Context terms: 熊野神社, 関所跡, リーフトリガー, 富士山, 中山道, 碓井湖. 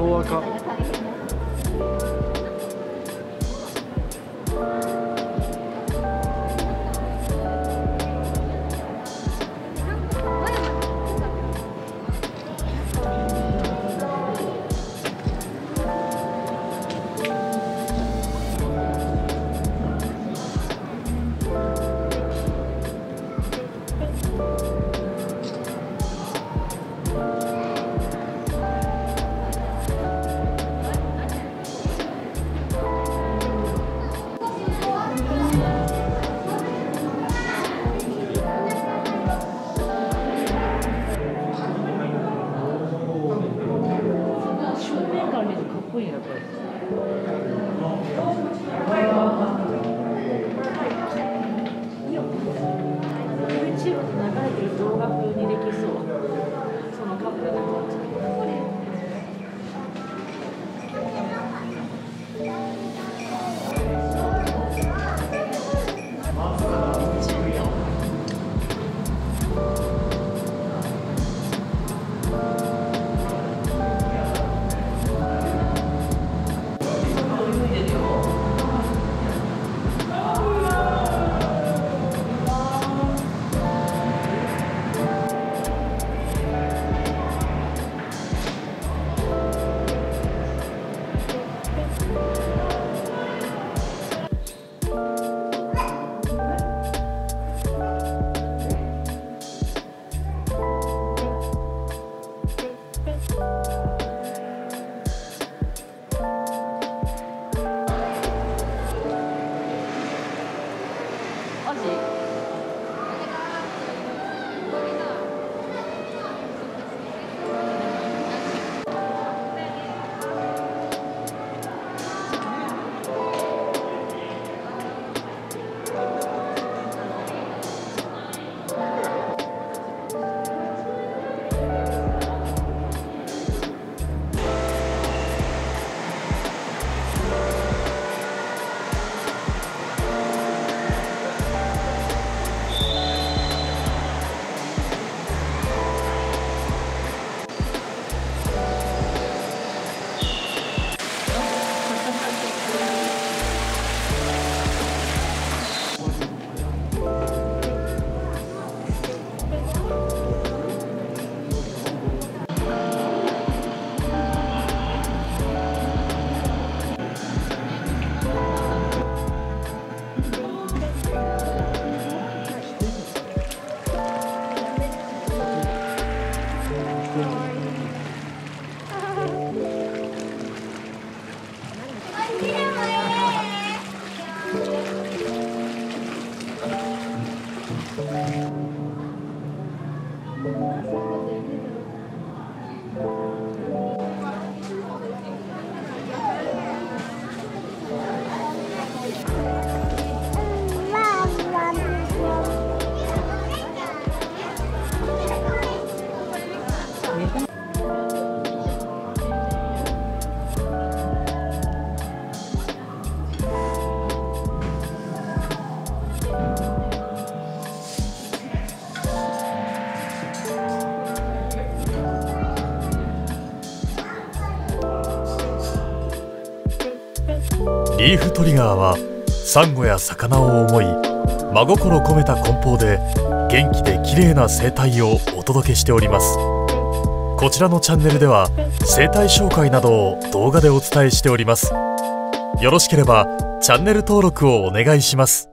遠赤。リーフトリガーはサンゴや魚を思い真心込めた梱包で元気で綺麗な生態をお届けしております。こちらのチャンネルでは生態紹介などを動画でお伝えしております。よろしければチャンネル登録をお願いします。